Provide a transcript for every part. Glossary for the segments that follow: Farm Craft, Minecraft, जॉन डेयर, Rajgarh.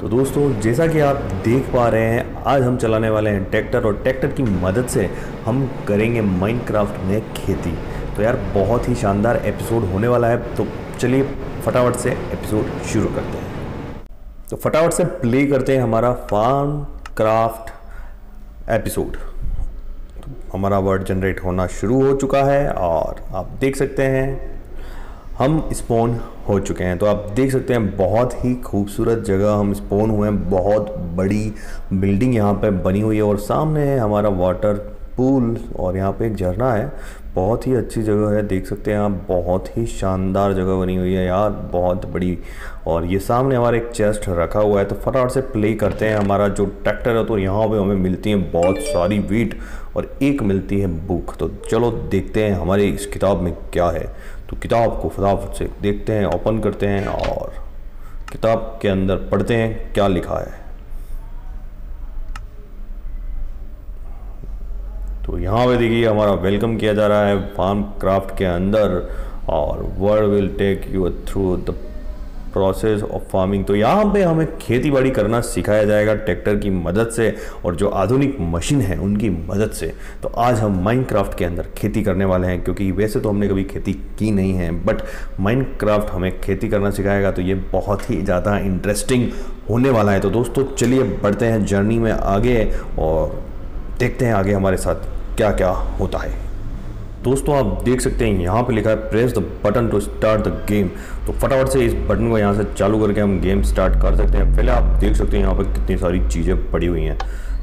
तो दोस्तों जैसा कि आप देख पा रहे हैं, आज हम चलाने वाले हैं ट्रैक्टर, और ट्रैक्टर की मदद से हम करेंगे माइनक्राफ्ट में खेती। तो यार बहुत ही शानदार एपिसोड होने वाला है, तो चलिए फटाफट से एपिसोड शुरू करते हैं। तो फटाफट से प्ले करते हैं हमारा फार्म क्राफ्ट एपिसोड। तो हमारा वर्ड जनरेट होना शुरू हो चुका है और आप देख सकते हैं हम स्पॉन हो चुके हैं। तो आप देख सकते हैं बहुत ही खूबसूरत जगह हम स्पॉन हुए हैं। बहुत बड़ी बिल्डिंग यहाँ पे बनी हुई है और सामने है हमारा वाटर पूल और यहाँ पे एक झरना है। बहुत ही अच्छी जगह है, देख सकते हैं आप, बहुत ही शानदार जगह बनी हुई है यार, बहुत बड़ी। और ये सामने हमारा एक चेस्ट रखा हुआ है। तो फटाफट से प्ले करते हैं हमारा जो ट्रैक्टर है। तो यहाँ पे हमें मिलती हैं बहुत सारी वीट और एक मिलती है बुक। तो चलो देखते हैं हमारे इस किताब में क्या है। तो किताब को फटाफट से देखते हैं, ओपन करते हैं और किताब के अंदर पढ़ते हैं क्या लिखा है। तो यहाँ पे देखिए हमारा वेलकम किया जा रहा है फार्म क्राफ्ट के अंदर, और world will take you through the process of farming. तो यहाँ पे हमें खेती बाड़ी करना सिखाया जाएगा ट्रैक्टर की मदद से और जो आधुनिक मशीन है उनकी मदद से। तो आज हम माइनक्राफ्ट के अंदर खेती करने वाले हैं, क्योंकि वैसे तो हमने कभी खेती की नहीं है, बट माइनक्राफ्ट हमें खेती करना सिखाएगा। तो ये बहुत ही ज़्यादा इंटरेस्टिंग होने वाला है। तो दोस्तों चलिए बढ़ते हैं जर्नी में आगे और देखते हैं आगे हमारे साथ क्या क्या होता है। दोस्तों आप देख सकते हैं यहाँ पे लिखा है press the button to start the game. तो फटाफट से इस बटन को यहाँ से चालू करके हम गेम स्टार्ट कर सकते हैं। पहले आप देख सकते हैं यहाँ पे कितनी सारी चीज़ें पड़ी हुई हैं।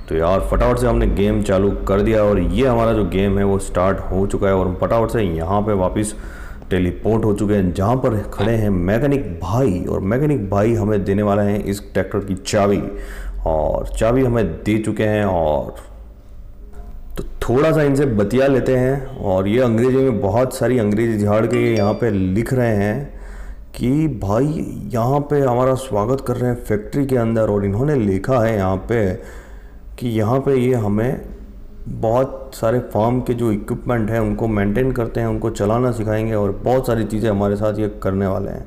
तो यार फटाफट से हमने गेम चालू कर दिया और ये हमारा जो गेम है वो स्टार्ट हो चुका है। और फटाफट से यहाँ पर वापस टेलीपोर्ट हो चुके हैं जहाँ पर खड़े हैं मैकेनिक भाई, और मैकेनिक भाई हमें देने वाला है इस ट्रैक्टर की चाबी, और चाबी हमें दे चुके हैं। और तो थोड़ा सा इनसे बतिया लेते हैं, और ये अंग्रेजी में बहुत सारी अंग्रेजी झाड़ के यहाँ पे लिख रहे हैं कि भाई यहाँ पे हमारा स्वागत कर रहे हैं फैक्ट्री के अंदर। और इन्होंने लिखा है यहाँ पे कि यहाँ पे ये हमें बहुत सारे फार्म के जो इक्विपमेंट हैं उनको मेंटेन करते हैं, उनको चलाना सिखाएंगे और बहुत सारी चीज़ें हमारे साथ ये करने वाले हैं।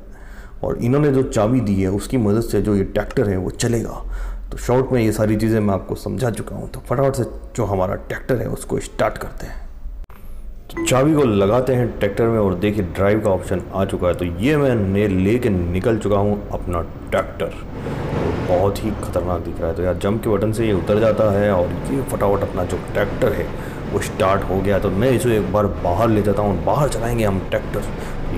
और इन्होंने जो चाबी दी है उसकी मदद से जो ये ट्रैक्टर है वो चलेगा। तो शॉर्ट में ये सारी चीज़ें मैं आपको समझा चुका हूँ। तो फटाफट से जो हमारा ट्रैक्टर है उसको स्टार्ट करते हैं। तो चाबी को लगाते हैं ट्रैक्टर में और देखिए ड्राइव का ऑप्शन आ चुका है। तो ये मैं लेके निकल चुका हूँ अपना ट्रैक्टर। बहुत ही खतरनाक दिख रहा है। तो यार जंप के बटन से ये उतर जाता है और ये फटाफट अपना जो ट्रैक्टर है वो स्टार्ट हो गया। तो मैं इसे एक बार बाहर ले जाता हूँ, बाहर चलाएँगे हम ट्रैक्टर।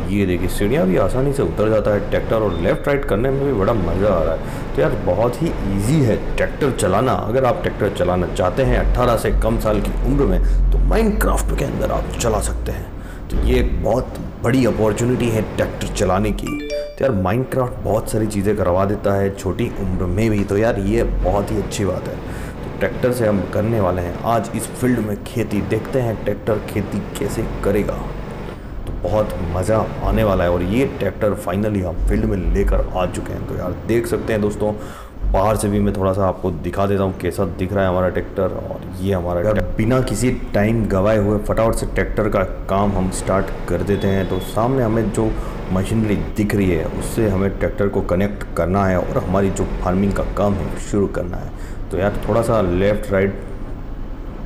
ये देखिए सीढ़ियाँ भी आसानी से उतर जाता है ट्रैक्टर, और लेफ़्ट राइट करने में भी बड़ा मज़ा आ रहा है। तो यार बहुत ही इजी है ट्रैक्टर चलाना। अगर आप ट्रैक्टर चलाना चाहते हैं 18 से कम साल की उम्र में, तो माइनक्राफ्ट के अंदर आप चला सकते हैं। तो ये एक बहुत बड़ी अपॉर्चुनिटी है ट्रैक्टर चलाने की। तो यार माइनक्राफ्ट बहुत सारी चीज़ें करवा देता है छोटी उम्र में भी। तो यार ये बहुत ही अच्छी बात है। तो ट्रैक्टर से हम करने वाले हैं आज इस फील्ड में खेती। देखते हैं ट्रैक्टर खेती कैसे करेगा, बहुत मज़ा आने वाला है। और ये ट्रैक्टर फाइनली हम फील्ड में लेकर आ चुके हैं। तो यार देख सकते हैं दोस्तों, बाहर से भी मैं थोड़ा सा आपको दिखा देता हूँ कैसा दिख रहा है हमारा ट्रैक्टर। और ये हमारा यार बिना किसी टाइम गवाए हुए फटाफट से ट्रैक्टर का काम हम स्टार्ट कर देते हैं। तो सामने हमें जो मशीनरी दिख रही है उससे हमें ट्रैक्टर को कनेक्ट करना है और हमारी जो फार्मिंग का काम है शुरू करना है। तो यार थोड़ा सा लेफ़्ट राइट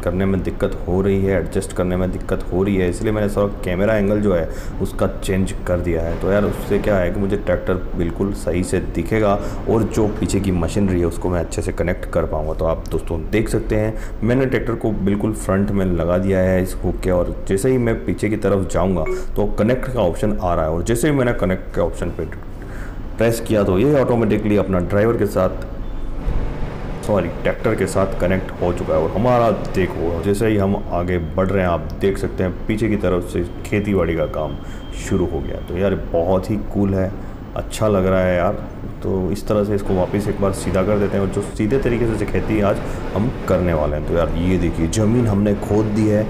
करने में दिक्कत हो रही है, एडजस्ट करने में दिक्कत हो रही है, इसलिए मैंने सारा कैमरा एंगल जो है उसका चेंज कर दिया है। तो यार उससे क्या है कि मुझे ट्रैक्टर बिल्कुल सही से दिखेगा और जो पीछे की मशीनरी है उसको मैं अच्छे से कनेक्ट कर पाऊँगा। तो आप दोस्तों देख सकते हैं मैंने ट्रैक्टर को बिल्कुल फ्रंट में लगा दिया है इस हुक के, और जैसे ही मैं पीछे की तरफ जाऊँगा तो कनेक्ट का ऑप्शन आ रहा है, और जैसे ही मैंने कनेक्ट के ऑप्शन पर प्रेस किया तो ये ऑटोमेटिकली अपना ड्राइवर के साथ ट्रैक्टर के साथ कनेक्ट हो चुका है। और हमारा देखो जैसे ही हम आगे बढ़ रहे हैं आप देख सकते हैं पीछे की तरफ से खेती बाड़ी का काम शुरू हो गया। तो यार बहुत ही कूल है, अच्छा लग रहा है यार। तो इस तरह से इसको वापस एक बार सीधा कर देते हैं, और जो सीधे तरीके से खेती आज हम करने वाले हैं। तो यार ये देखिए ज़मीन हमने खोद दी है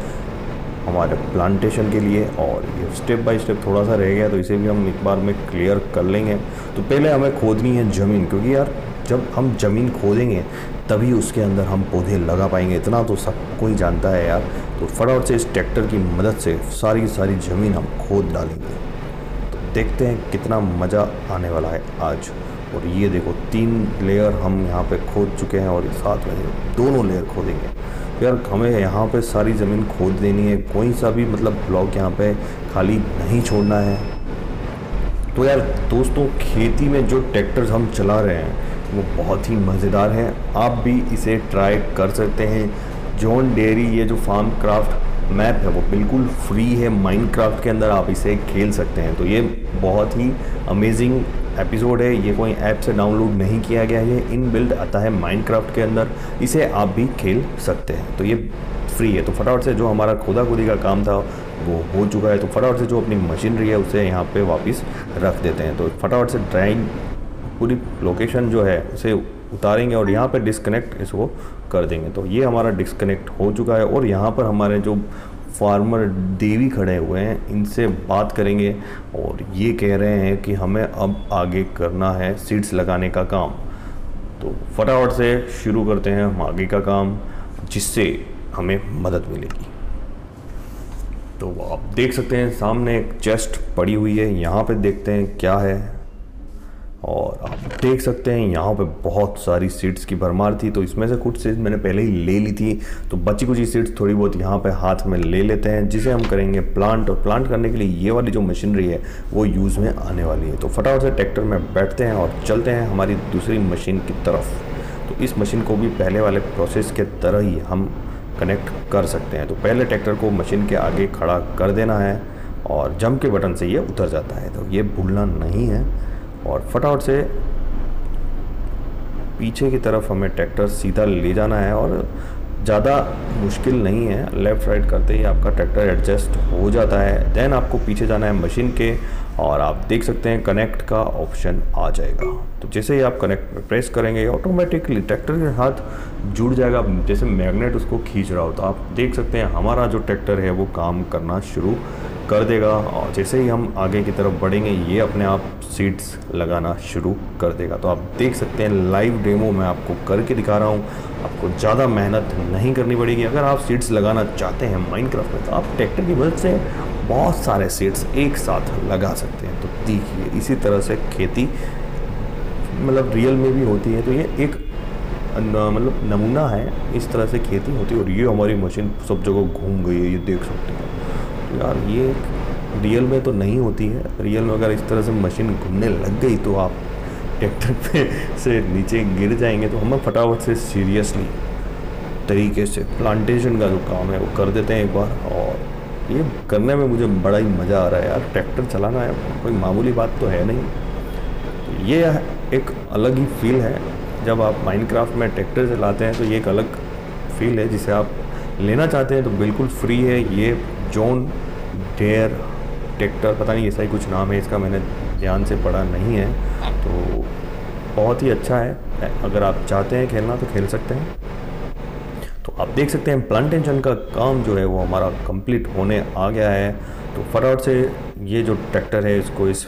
हमारे प्लांटेशन के लिए, और ये स्टेप बाय स्टेप थोड़ा सा रह गया तो इसे भी हम एक बार में क्लियर कर लेंगे। तो पहले हमें खोदनी है ज़मीन, क्योंकि यार जब हम ज़मीन खोदेंगे तभी उसके अंदर हम पौधे लगा पाएंगे, इतना तो सब कोई जानता है यार। तो फटाफट से इस ट्रैक्टर की मदद से सारी की सारी ज़मीन हम खोद डालेंगे। तो देखते हैं कितना मज़ा आने वाला है आज। और ये देखो 3 लेयर हम यहाँ पे खोद चुके हैं और साथ में दोनों लेयर खोदेंगे। तो यार हमें यहाँ पे सारी ज़मीन खोद देनी है, कोई सा भी मतलब ब्लॉक यहाँ पे खाली नहीं छोड़ना है। तो यार दोस्तों खेती में जो ट्रैक्टर्स हम चला रहे हैं वो बहुत ही मज़ेदार हैं, आप भी इसे ट्राई कर सकते हैं। जॉन डेयर ये जो फार्म क्राफ्ट मैप है वो बिल्कुल फ्री है, माइनक्राफ्ट के अंदर आप इसे खेल सकते हैं। तो ये बहुत ही अमेजिंग एपिसोड है, ये कोई ऐप से डाउनलोड नहीं किया गया है, ये इनबिल्ट आता है माइनक्राफ्ट के अंदर, इसे आप भी खेल सकते हैं। तो ये फ्री है। तो फटाफट से जो हमारा खोदा खोदी का काम था वो हो चुका है, तो फटाफट से जो अपनी मशीनरी है उसे यहाँ पर वापस रख देते हैं। तो फटाफट से ड्राइंग पूरी लोकेशन जो है उसे उतारेंगे और यहाँ पर डिस्कनेक्ट इसको कर देंगे। तो ये हमारा डिस्कनेक्ट हो चुका है और यहाँ पर हमारे जो फार्मर देवी खड़े हुए हैं इनसे बात करेंगे और ये कह रहे हैं कि हमें अब आगे करना है सीड्स लगाने का काम। तो फटाफट से शुरू करते हैं हम आगे का काम जिससे हमें मदद मिलेगी। तो आप देख सकते हैं सामने एक चेस्ट पड़ी हुई है, यहाँ पे देखते हैं क्या है। और आप देख सकते हैं यहाँ पे बहुत सारी सीड्स की भरमार थी, तो इसमें से कुछ सीड्स मैंने पहले ही ले ली थी, तो बची कुछ ही सीड्स थोड़ी बहुत यहाँ पे हाथ में ले लेते हैं जिसे हम करेंगे प्लांट। और प्लांट करने के लिए ये वाली जो मशीनरी है वो यूज़ में आने वाली है। तो फटाफट से ट्रैक्टर में बैठते हैं और चलते हैं हमारी दूसरी मशीन की तरफ। तो इस मशीन को भी पहले वाले प्रोसेस के तरह ही हम कनेक्ट कर सकते हैं। तो पहले ट्रैक्टर को मशीन के आगे खड़ा कर देना है और जंप के बटन से ये उतर जाता है, तो ये भूलना नहीं है। और फटाफट से पीछे की तरफ हमें ट्रैक्टर सीधा ले जाना है और ज़्यादा मुश्किल नहीं है, लेफ़्ट राइट करते ही आपका ट्रैक्टर एडजस्ट हो जाता है। देन आपको पीछे जाना है मशीन के और आप देख सकते हैं कनेक्ट का ऑप्शन आ जाएगा। तो जैसे ही आप कनेक्ट पर प्रेस करेंगे ऑटोमेटिकली ट्रैक्टर के साथ जुड़ जाएगा, जैसे मैग्नेट उसको खींच रहा हो। तो आप देख सकते हैं हमारा जो ट्रैक्टर है वो काम करना शुरू कर देगा और जैसे ही हम आगे की तरफ बढ़ेंगे ये अपने आप सीड्स लगाना शुरू कर देगा। तो आप देख सकते हैं लाइव डेमो मैं आपको करके दिखा रहा हूँ, आपको ज़्यादा मेहनत नहीं करनी पड़ेगी। अगर आप सीड्स लगाना चाहते हैं माइनक्राफ्ट में तो आप ट्रैक्टर की मदद से बहुत सारे सीड्स एक साथ लगा सकते हैं। तो देखिए इसी तरह से खेती मतलब रियल में भी होती है, तो ये एक मतलब नमूना है इस तरह से खेती होती है। और ये हमारी मशीन सब जगह घूम गई है, ये देख सकते हैं। तो यार ये रियल में तो नहीं होती है, रियल में अगर इस तरह से मशीन घूमने लग गई तो आप ट्रैक्टर पे से नीचे गिर जाएंगे। तो हमें फटाफट से सीरियसली तरीके से प्लांटेशन का जो काम है वो कर देते हैं एक बार। और ये करने में मुझे बड़ा ही मज़ा आ रहा है यार, ट्रैक्टर चलाना है कोई मामूली बात तो है नहीं, ये एक अलग ही फील है। जब आप माइनक्राफ्ट में ट्रैक्टर चलाते हैं तो ये एक अलग फील है जिसे आप लेना चाहते हैं। तो बिल्कुल फ्री है ये जॉन डेयर ट्रैक्टर, पता नहीं ऐसा ही कुछ नाम है इसका, मैंने ध्यान से पढ़ा नहीं है। तो बहुत ही अच्छा है, अगर आप चाहते हैं खेलना तो खेल सकते हैं। तो आप देख सकते हैं प्लांटेशन का काम जो है वो हमारा कंप्लीट होने आ गया है। तो फटाफट से ये जो ट्रैक्टर है इसको इस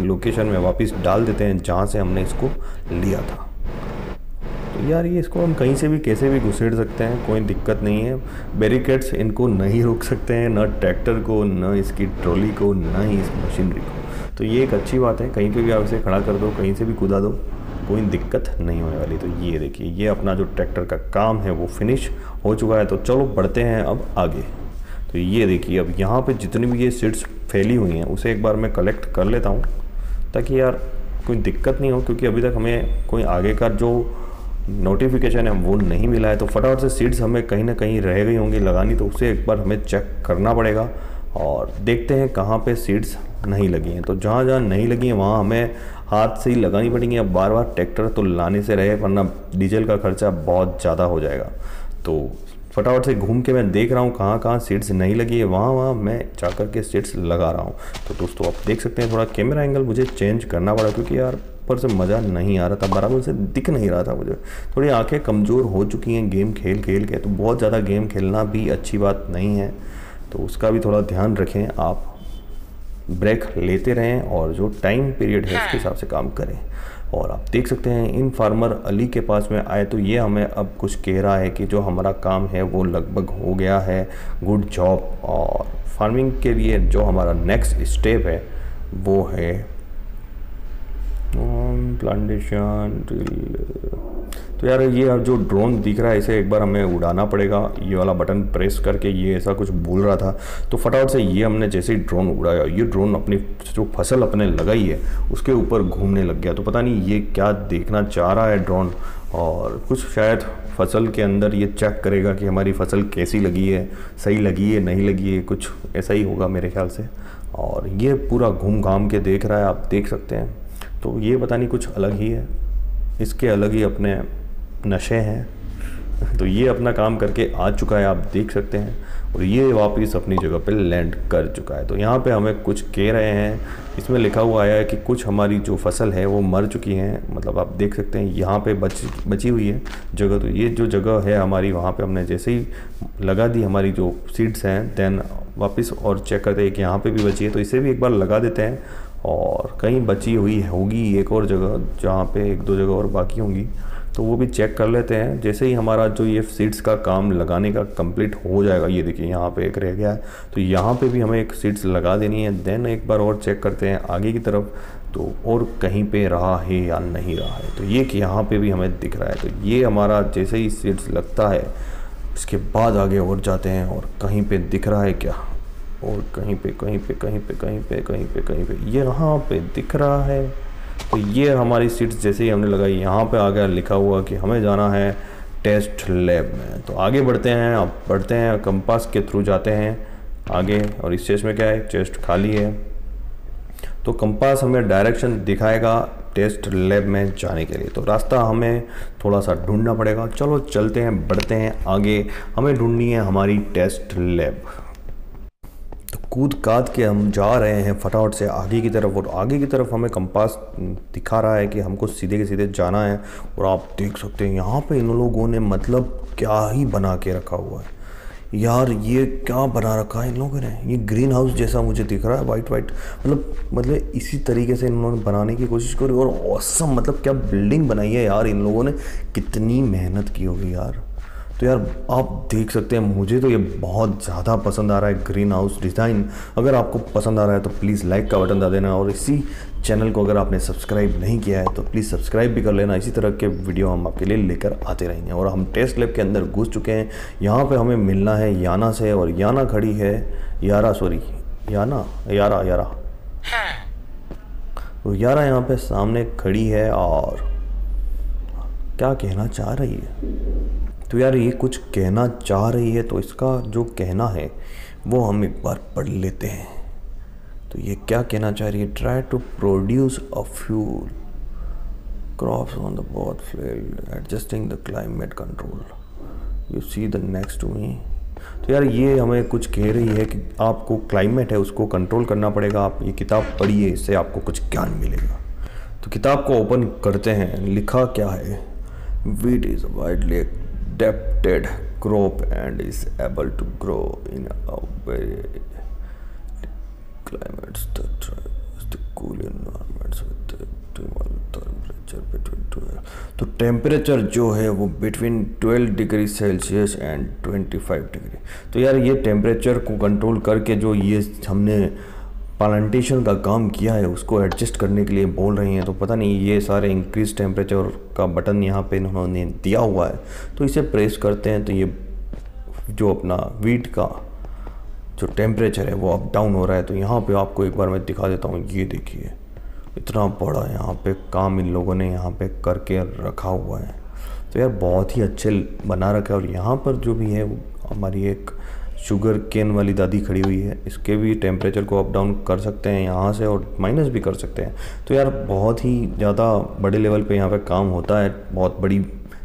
लोकेशन में वापस डाल देते हैं जहाँ से हमने इसको लिया था। यार ये इसको हम कहीं से भी कैसे भी घुसेड़ सकते हैं, कोई दिक्कत नहीं है, बैरिकेड्स इनको नहीं रोक सकते हैं, ना ट्रैक्टर को, ना इसकी ट्रॉली को, ना ही इस मशीनरी को। तो ये एक अच्छी बात है, कहीं पे भी आप इसे खड़ा कर दो, कहीं से भी कूदा दो, कोई दिक्कत नहीं होने वाली। तो ये देखिए ये अपना जो ट्रैक्टर का काम है वो फिनिश हो चुका है। तो चलो बढ़ते हैं अब आगे। तो ये देखिए अब यहाँ पर जितनी भी ये सीड्स फैली हुई हैं उसे एक बार मैं कलेक्ट कर लेता हूँ ताकि यार कोई दिक्कत नहीं हो, क्योंकि अभी तक हमें कोई आगे का जो नोटिफिकेशन है वो नहीं मिला है। तो फटाफट से सीड्स हमें कहीं ना कहीं रह गई होंगी लगानी, तो उसे एक बार हमें चेक करना पड़ेगा और देखते हैं कहाँ पे सीड्स नहीं लगी हैं। तो जहाँ जहाँ नहीं लगी हैं वहाँ हमें हाथ से ही लगानी पड़ेंगी। अब बार बार ट्रैक्टर तो लाने से रहे, वरना डीजल का खर्चा बहुत ज़्यादा हो जाएगा। तो फटाफट से घूम के मैं देख रहा हूँ कहाँ कहाँ सीड्स नहीं लगी है, वहाँ वहाँ मैं जाकर के सीड्स लगा रहा हूँ। तो दोस्तों आप देख सकते हैं थोड़ा कैमरा एंगल मुझे चेंज करना पड़ा क्योंकि यार पर से मज़ा नहीं आ रहा था, बराबर से दिख नहीं रहा था मुझे, थोड़ी आंखें कमज़ोर हो चुकी हैं गेम खेल खेल के। तो बहुत ज़्यादा गेम खेलना भी अच्छी बात नहीं है, तो उसका भी थोड़ा ध्यान रखें, आप ब्रेक लेते रहें और जो टाइम पीरियड है उसके हिसाब से काम करें। और आप देख सकते हैं इन फार्मर अली के पास में आए तो ये हमें अब कुछ कह रहा है कि जो हमारा काम है वो लगभग हो गया है, गुड जॉब। और फार्मिंग के लिए जो हमारा नेक्स्ट स्टेप है वो है प्लांटेशन ट्रिल। तो यार ये जो ड्रोन दिख रहा है इसे एक बार हमें उड़ाना पड़ेगा, ये वाला बटन प्रेस करके। ये ऐसा कुछ बोल रहा था तो फटाफट से ये हमने जैसे ही ड्रोन उड़ाया ये ड्रोन अपनी जो फसल अपने लगाई है उसके ऊपर घूमने लग गया। तो पता नहीं ये क्या देखना चाह रहा है ड्रोन, और कुछ शायद फसल के अंदर ये चेक करेगा कि हमारी फसल कैसी लगी है, सही लगी है नहीं लगी है, कुछ ऐसा ही होगा मेरे ख्याल से। और ये पूरा घूम घाम के देख रहा है, आप देख सकते हैं। तो ये पता नहीं कुछ अलग ही है, इसके अलग ही अपने नशे हैं। तो ये अपना काम करके आ चुका है, आप देख सकते हैं, और ये वापस अपनी जगह पे लैंड कर चुका है। तो यहाँ पे हमें कुछ कह रहे हैं, इसमें लिखा हुआ आया है कि कुछ हमारी जो फसल है वो मर चुकी हैं, मतलब आप देख सकते हैं यहाँ पे बची हुई है जगह। तो ये जो जगह है हमारी वहाँ पे हमने जैसे ही लगा दी हमारी जो सीड्स हैं, देन वापस और चेक करते हैं कि यहाँ पर भी बची है, तो इसे भी एक बार लगा देते हैं। और कहीं बची हुई होगी एक और जगह, जहाँ पे एक दो जगह और बाकी होंगी, तो वो भी चेक कर लेते हैं। जैसे ही हमारा जो ये सीड्स का काम लगाने का कंप्लीट हो जाएगा, ये देखिए यहाँ पे एक रह गया है, तो यहाँ पे भी हमें एक सीड्स लगा देनी है। देन एक बार और चेक करते हैं आगे की तरफ तो और कहीं पे रहा है या नहीं रहा है, तो ये कि यहाँ पर भी हमें दिख रहा है। तो ये हमारा जैसे ही सीड्स लगता है इसके बाद आगे और जाते हैं, और कहीं पर दिख रहा है क्या, और कहीं पे ये यहाँ पे दिख रहा है। तो ये हमारी सीट्स जैसे ही हमने लगाई यहाँ पे आ गया लिखा हुआ कि हमें जाना है टेस्ट लैब में। तो आगे बढ़ते हैं, अब बढ़ते हैं कंपास के थ्रू जाते हैं आगे, और इस चेस्ट में क्या है, चेस्ट खाली है। तो कंपास हमें डायरेक्शन दिखाएगा टेस्ट लैब में जाने के लिए, तो रास्ता हमें थोड़ा सा ढूंढना पड़ेगा। चलो चलते हैं, बढ़ते हैं आगे, हमें ढूँढनी है हमारी टेस्ट लैब। कूद काद के हम जा रहे हैं फटाफट से आगे की तरफ, और आगे की तरफ हमें कंपास दिखा रहा है कि हमको सीधे के सीधे जाना है। और आप देख सकते हैं यहाँ पे इन लोगों ने मतलब क्या ही बना के रखा हुआ है यार, ये क्या बना रखा है इन लोगों ने, ये ग्रीन हाउस जैसा मुझे दिख रहा है, वाइट वाइट, मतलब इसी तरीके से इन्होंने बनाने की कोशिश करी। और ऑसम, मतलब क्या बिल्डिंग बनाई है यार इन लोगों ने, कितनी मेहनत की होगी यार। तो यार आप देख सकते हैं, मुझे तो ये बहुत ज़्यादा पसंद आ रहा है ग्रीन हाउस डिज़ाइन। अगर आपको पसंद आ रहा है तो प्लीज़ लाइक का बटन दबा देना, और इसी चैनल को अगर आपने सब्सक्राइब नहीं किया है तो प्लीज़ सब्सक्राइब भी कर लेना। इसी तरह के वीडियो हम आपके लिए लेकर आते रहेंगे। और हम टेस्ट लैब के अंदर घुस चुके हैं, यहाँ पर हमें मिलना है याना से, और याना खड़ी है, यारा सॉरी, याना यारा यारा तो यारा यहाँ पर सामने खड़ी है, और क्या कहना चाह रही है, तो यार ये कुछ कहना चाह रही है, तो इसका जो कहना है वो हम एक बार पढ़ लेते हैं। तो ये क्या कहना चाह रही है, try to produce a fuel crops on the both field adjusting the climate control you see the next to me. तो यार ये हमें कुछ कह रही है कि आपको क्लाइमेट है उसको कंट्रोल करना पड़ेगा, आप ये किताब पढ़िए, इससे आपको कुछ ज्ञान मिलेगा। तो किताब को ओपन करते हैं, लिखा क्या है, wheat is widely adapted crop and is able to grow in a very climates that is the cool environments with the optimal temperature between 12 तो टेम्परेचर जो है वो between 12 degree Celsius and 25 degree. तो यार ये टेम्परेचर को control करके जो ये हमने प्लांटेशन का काम किया है उसको एडजस्ट करने के लिए बोल रही हैं। तो पता नहीं ये सारे इंक्रीज टेम्परेचर का बटन यहाँ पे इन्होंने दिया हुआ है, तो इसे प्रेस करते हैं तो ये जो अपना वीट का जो टेम्परेचर है वो अप डाउन हो रहा है। तो यहाँ पे आपको एक बार मैं दिखा देता हूँ, ये देखिए इतना बड़ा यहाँ पे काम इन लोगों ने यहाँ पे करके रखा हुआ है। तो यार बहुत ही अच्छे बना रखा है। और यहाँ पर जो भी है हमारी एक शुगर केन वाली दादी खड़ी हुई है, इसके भी टेम्परेचर को अप डाउन कर सकते हैं यहाँ से, और माइनस भी कर सकते हैं। तो यार बहुत ही ज़्यादा बड़े लेवल पे यहाँ पे काम होता है, बहुत बड़ी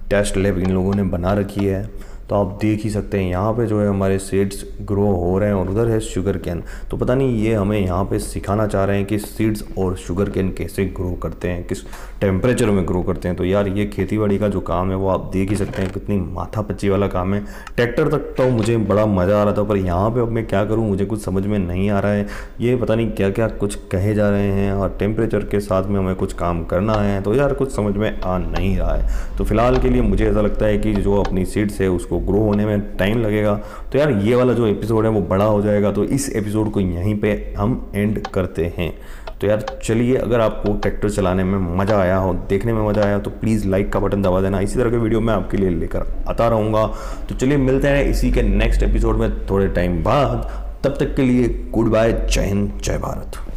टेस्ट लैब इन लोगों ने बना रखी है। तो आप देख ही सकते हैं यहाँ पे जो है हमारे सीड्स ग्रो हो रहे हैं, और उधर है शुगर केन। तो पता नहीं ये हमें यहाँ पे सिखाना चाह रहे हैं कि सीड्स और शुगर केन कैसे ग्रो करते हैं, किस टेम्परेचर में ग्रो करते हैं। तो यार ये खेतीबाड़ी का जो काम है वो आप देख ही सकते हैं, कितनी माथापच्ची वाला काम है। ट्रैक्टर तक तो मुझे बड़ा मज़ा आ रहा था, पर यहाँ पर अब मैं क्या करूँ, मुझे कुछ समझ में नहीं आ रहा है। ये पता नहीं क्या क्या कुछ कहे जा रहे हैं, और टेम्परेचर के साथ में हमें कुछ काम करना है, तो यार कुछ समझ में आ नहीं रहा है। तो फिलहाल के लिए मुझे ऐसा लगता है कि जो अपनी सीड्स है उसको इसको ग्रो होने में टाइम लगेगा। तो यार ये वाला जो एपिसोड है वो बड़ा हो जाएगा, तो इस एपिसोड को यहीं पे हम एंड करते हैं। तो यार चलिए, अगर आपको ट्रैक्टर चलाने में मज़ा आया हो, देखने में मज़ा आया हो, तो प्लीज़ लाइक का बटन दबा देना। इसी तरह के वीडियो मैं आपके लिए लेकर आता रहूँगा। तो चलिए मिलते हैं इसी के नेक्स्ट एपिसोड में थोड़े टाइम बाद। तब तक के लिए गुड बाय, जय हिंद, जय भारत।